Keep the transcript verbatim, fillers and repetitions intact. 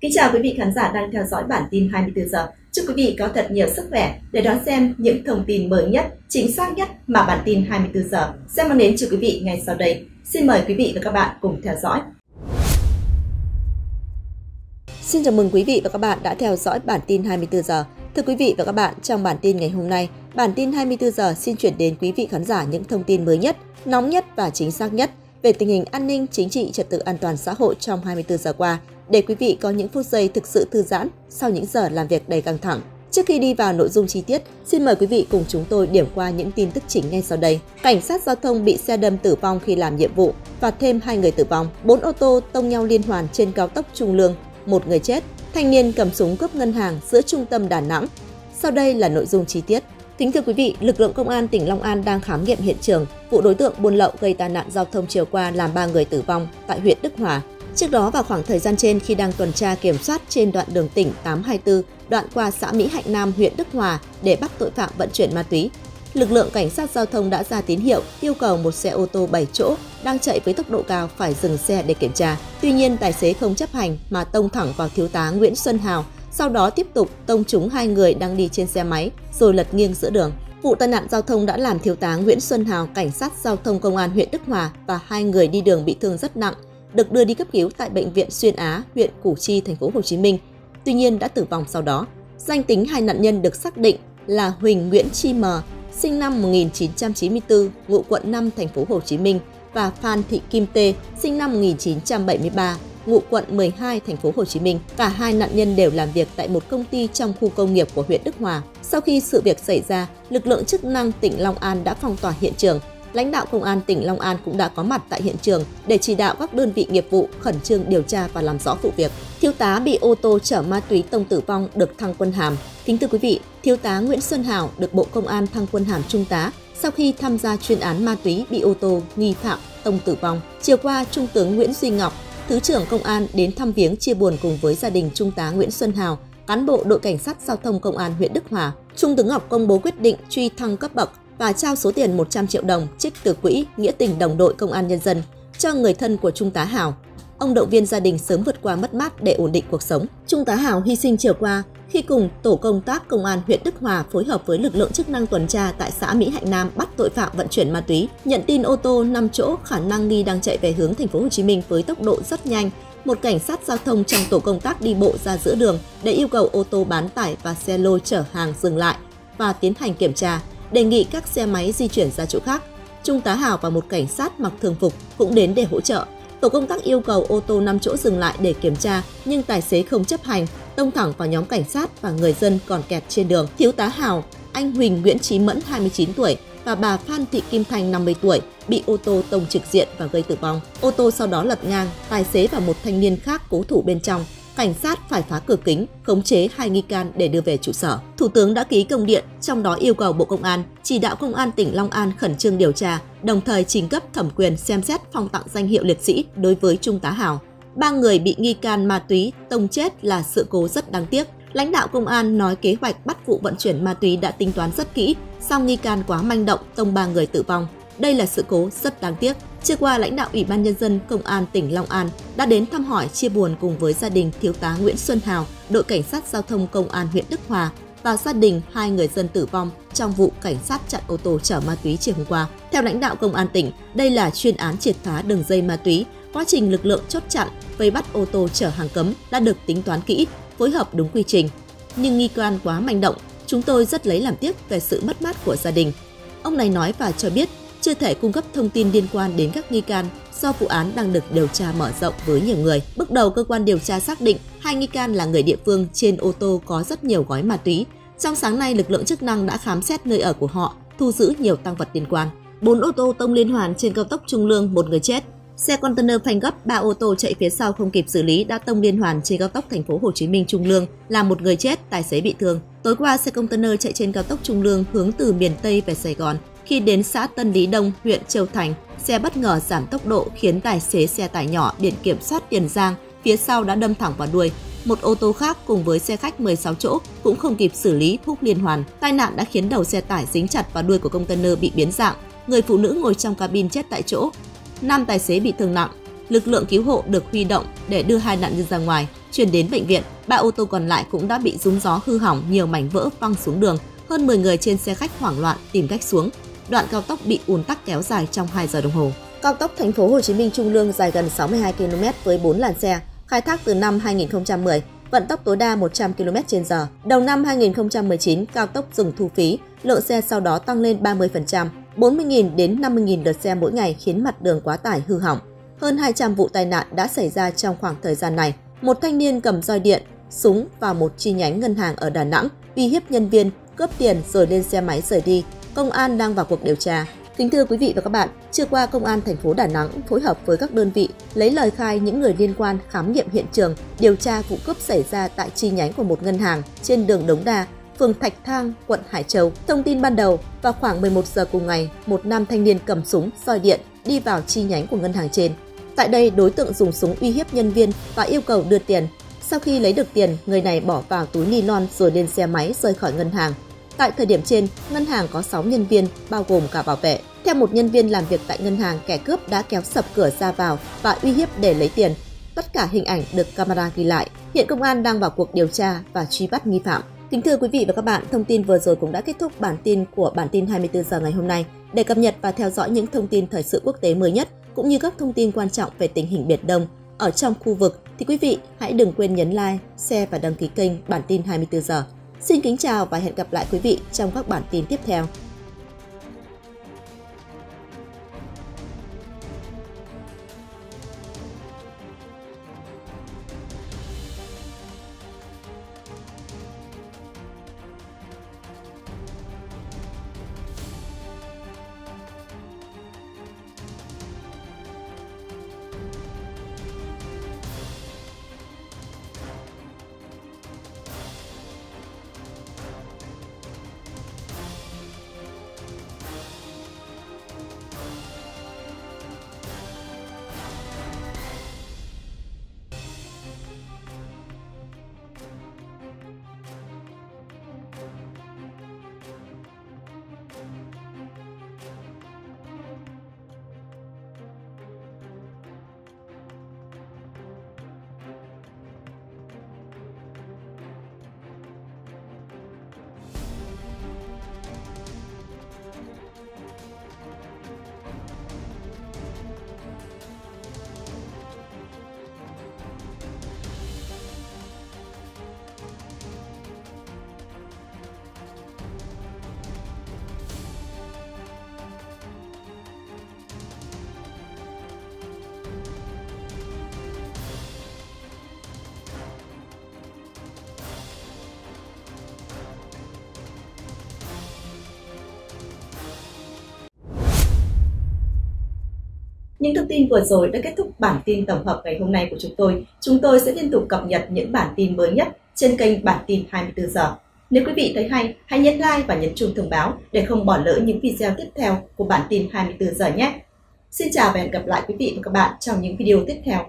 Kính chào quý vị khán giả đang theo dõi bản tin hai mươi tư giờ. Chúc quý vị có thật nhiều sức khỏe để đón xem những thông tin mới nhất, chính xác nhất mà bản tin hai mươi tư giờ sẽ mang đến cho quý vị ngay sau đây. Xin mời quý vị và các bạn cùng theo dõi. Xin chào mừng quý vị và các bạn đã theo dõi bản tin hai mươi tư giờ. Thưa quý vị và các bạn, trong bản tin ngày hôm nay, bản tin hai mươi tư giờ xin chuyển đến quý vị khán giả những thông tin mới nhất, nóng nhất và chính xác nhất về tình hình an ninh, chính trị, trật tự an toàn xã hội trong hai mươi tư giờ qua, để quý vị có những phút giây thực sự thư giãn sau những giờ làm việc đầy căng thẳng. Trước khi đi vào nội dung chi tiết, xin mời quý vị cùng chúng tôi điểm qua những tin tức chính ngay sau đây. Cảnh sát giao thông bị xe đâm tử vong khi làm nhiệm vụ, và thêm hai người tử vong. Bốn ô tô tông nhau liên hoàn trên cao tốc Trung Lương, một người chết. Thanh niên cầm súng cướp ngân hàng giữa trung tâm Đà Nẵng. Sau đây là nội dung chi tiết. Kính thưa quý vị, lực lượng công an tỉnh Long An đang khám nghiệm hiện trường vụ đối tượng buôn lậu gây tai nạn giao thông chiều qua làm ba người tử vong tại huyện Đức Hòa. Trước đó, vào khoảng thời gian trên, khi đang tuần tra kiểm soát trên đoạn đường tỉnh tám hai tư, đoạn qua xã Mỹ Hạnh Nam, huyện Đức Hòa để bắt tội phạm vận chuyển ma túy, lực lượng cảnh sát giao thông đã ra tín hiệu yêu cầu một xe ô tô bảy chỗ đang chạy với tốc độ cao phải dừng xe để kiểm tra. Tuy nhiên, tài xế không chấp hành mà tông thẳng vào thiếu tá Nguyễn Xuân Hào, sau đó tiếp tục tông trúng hai người đang đi trên xe máy rồi lật nghiêng giữa đường. Vụ tai nạn giao thông đã làm thiếu tá Nguyễn Xuân Hào, cảnh sát giao thông công an huyện Đức Hòa và hai người đi đường bị thương rất nặng, được đưa đi cấp cứu tại bệnh viện Xuyên Á, huyện Củ Chi, thành phố Hồ Chí Minh. Tuy nhiên đã tử vong sau đó. Danh tính hai nạn nhân được xác định là Huỳnh Nguyễn Chí Mẫn, sinh năm một nghìn chín trăm chín mươi tư, ngụ quận năm, thành phố Hồ Chí Minh, và Phan Thị Kim Thanh, sinh năm một nghìn chín trăm bảy mươi ba, ngụ quận mười hai, thành phố Hồ Chí Minh. Cả hai nạn nhân đều làm việc tại một công ty trong khu công nghiệp của huyện Đức Hòa. Sau khi sự việc xảy ra, lực lượng chức năng tỉnh Long An đã phong tỏa hiện trường. Lãnh đạo công an tỉnh Long An cũng đã có mặt tại hiện trường để chỉ đạo các đơn vị nghiệp vụ khẩn trương điều tra và làm rõ vụ việc. Thiếu tá bị ô tô chở ma túy tông tử vong được thăng quân hàm. Kính thưa quý vị, thiếu tá Nguyễn Xuân Hào được Bộ Công an thăng quân hàm trung tá sau khi tham gia chuyên án ma túy bị ô tô nghi phạm tông tử vong. Chiều qua, Trung tướng Nguyễn Duy Ngọc, Thứ trưởng Công an đến thăm viếng chia buồn cùng với gia đình Trung tá Nguyễn Xuân Hào, cán bộ đội cảnh sát giao thông Công an huyện Đức Hòa. Trung tướng Ngọc công bố quyết định truy thăng cấp bậc và trao số tiền một trăm triệu đồng trích từ quỹ nghĩa tình đồng đội Công an nhân dân cho người thân của Trung tá Hào. Ông động viên gia đình sớm vượt qua mất mát để ổn định cuộc sống. Trung tá Hào hy sinh chiều qua khi cùng tổ công tác Công an huyện Đức Hòa phối hợp với lực lượng chức năng tuần tra tại xã Mỹ Hạnh Nam bắt tội phạm vận chuyển ma túy. Nhận tin ô tô năm chỗ khả năng nghi đang chạy về hướng thành phố Hồ Chí Minh với tốc độ rất nhanh, một cảnh sát giao thông trong tổ công tác đi bộ ra giữa đường để yêu cầu ô tô bán tải và xe lôi chở hàng dừng lại và tiến hành kiểm tra, đề nghị các xe máy di chuyển ra chỗ khác. Trung tá Hào và một cảnh sát mặc thường phục cũng đến để hỗ trợ. Tổ công tác yêu cầu ô tô năm chỗ dừng lại để kiểm tra, nhưng tài xế không chấp hành, tông thẳng vào nhóm cảnh sát và người dân còn kẹt trên đường. Thiếu tá Hào, anh Huỳnh Nguyễn Chí Mẫn hai mươi chín tuổi và bà Phan Thị Kim Thanh năm mươi tuổi bị ô tô tông trực diện và gây tử vong. Ô tô sau đó lật ngang, tài xế và một thanh niên khác cố thủ bên trong. Cảnh sát phải phá cửa kính, khống chế hai nghi can để đưa về trụ sở. Thủ tướng đã ký công điện, trong đó yêu cầu Bộ Công an chỉ đạo Công an tỉnh Long An khẩn trương điều tra, đồng thời trình cấp thẩm quyền xem xét phong tặng danh hiệu liệt sĩ đối với Trung tá Hào. Ba người bị nghi can ma túy tông chết là sự cố rất đáng tiếc. Lãnh đạo Công an nói kế hoạch bắt vụ vận chuyển ma túy đã tính toán rất kỹ, song nghi can quá manh động tông ba người tử vong. Đây là sự cố rất đáng tiếc. Trưa qua, lãnh đạo Ủy ban Nhân dân Công an tỉnh Long An đã đến thăm hỏi chia buồn cùng với gia đình thiếu tá Nguyễn Xuân Hào, đội cảnh sát giao thông Công an huyện Đức Hòa và gia đình hai người dân tử vong trong vụ cảnh sát chặn ô tô chở ma túy chiều hôm qua. Theo lãnh đạo Công an tỉnh, đây là chuyên án triệt phá đường dây ma túy. Quá trình lực lượng chốt chặn, vây bắt ô tô chở hàng cấm đã được tính toán kỹ, phối hợp đúng quy trình. Nhưng nghi can quá manh động, chúng tôi rất lấy làm tiếc về sự mất mát của gia đình. Ông này nói và cho biết, chưa thể cung cấp thông tin liên quan đến các nghi can do vụ án đang được điều tra mở rộng với nhiều người. Bước đầu, cơ quan điều tra xác định hai nghi can là người địa phương, trên ô tô có rất nhiều gói ma túy. Trong sáng nay, lực lượng chức năng đã khám xét nơi ở của họ, thu giữ nhiều tăng vật liên quan. Bốn ô tô tông liên hoàn trên cao tốc Trung Lương, một người chết. Xe container phanh gấp, ba ô tô chạy phía sau không kịp xử lý đã tông liên hoàn trên cao tốc thành phố Hồ Chí Minh Trung Lương, làm một người chết, tài xế bị thương. Tối qua, xe container chạy trên cao tốc Trung Lương hướng từ miền Tây về Sài Gòn. Khi đến xã Tân Lý Đông, huyện Châu Thành, xe bất ngờ giảm tốc độ khiến tài xế xe tải nhỏ biển kiểm soát Tiền Giang phía sau đã đâm thẳng vào đuôi. Một ô tô khác cùng với xe khách mười sáu chỗ cũng không kịp xử lý húc liên hoàn. Tai nạn đã khiến đầu xe tải dính chặt vào đuôi của container bị biến dạng. Người phụ nữ ngồi trong cabin chết tại chỗ. Nam tài xế bị thương nặng. lực lượng cứu hộ được huy động để đưa hai nạn nhân ra ngoài, chuyển đến bệnh viện. Ba ô tô còn lại cũng đã bị rúng gió hư hỏng, nhiều mảnh vỡ văng xuống đường. Hơn mười người trên xe khách hoảng loạn tìm cách xuống. Đoạn cao tốc bị ùn tắc kéo dài trong hai giờ đồng hồ. Cao tốc Thành phố Hồ Chí Minh Trung Lương dài gần sáu mươi hai ki lô mét với bốn làn xe, khai thác từ năm hai nghìn không trăm mười, vận tốc tối đa một trăm ki lô mét trên giờ. Đầu năm hai nghìn không trăm mười chín, cao tốc dừng thu phí, lượng xe sau đó tăng lên ba mươi phần trăm, bốn mươi nghìn đến năm mươi nghìn lượt xe mỗi ngày khiến mặt đường quá tải hư hỏng. Hơn hai trăm vụ tai nạn đã xảy ra trong khoảng thời gian này. Một thanh niên cầm roi điện, súng vào một chi nhánh ngân hàng ở Đà Nẵng, uy hiếp nhân viên, cướp tiền rồi lên xe máy rời đi. Công an đang vào cuộc điều tra. Kính thưa quý vị và các bạn, trưa qua Công an thành phố Đà Nẵng phối hợp với các đơn vị lấy lời khai những người liên quan khám nghiệm hiện trường, điều tra vụ cướp xảy ra tại chi nhánh của một ngân hàng trên đường Đống Đa, phường Thạch Thang, quận Hải Châu. Thông tin ban đầu, vào khoảng mười một giờ cùng ngày, một nam thanh niên cầm súng, roi điện đi vào chi nhánh của ngân hàng trên. Tại đây, đối tượng dùng súng uy hiếp nhân viên và yêu cầu đưa tiền. Sau khi lấy được tiền, người này bỏ vào túi ni lon rồi lên xe máy rời khỏi ngân hàng. Tại thời điểm trên, ngân hàng có sáu nhân viên, bao gồm cả bảo vệ. Theo một nhân viên làm việc tại ngân hàng, kẻ cướp đã kéo sập cửa ra vào và uy hiếp để lấy tiền. Tất cả hình ảnh được camera ghi lại. Hiện công an đang vào cuộc điều tra và truy bắt nghi phạm. Kính thưa quý vị và các bạn, thông tin vừa rồi cũng đã kết thúc bản tin của Bản tin hai mươi tư giờ ngày hôm nay. Để cập nhật và theo dõi những thông tin thời sự quốc tế mới nhất, cũng như các thông tin quan trọng về tình hình Biển Đông ở trong khu vực, thì quý vị hãy đừng quên nhấn like, share và đăng ký kênh Bản tin hai mươi tư giờ. Xin kính chào và hẹn gặp lại quý vị trong các bản tin tiếp theo. Những thông tin vừa rồi đã kết thúc bản tin tổng hợp ngày hôm nay của chúng tôi. Chúng tôi sẽ liên tục cập nhật những bản tin mới nhất trên kênh Bản tin hai mươi tư giờ. Nếu quý vị thấy hay, hãy nhấn like và nhấn chuông thông báo để không bỏ lỡ những video tiếp theo của Bản tin hai mươi tư giờ nhé. Xin chào và hẹn gặp lại quý vị và các bạn trong những video tiếp theo.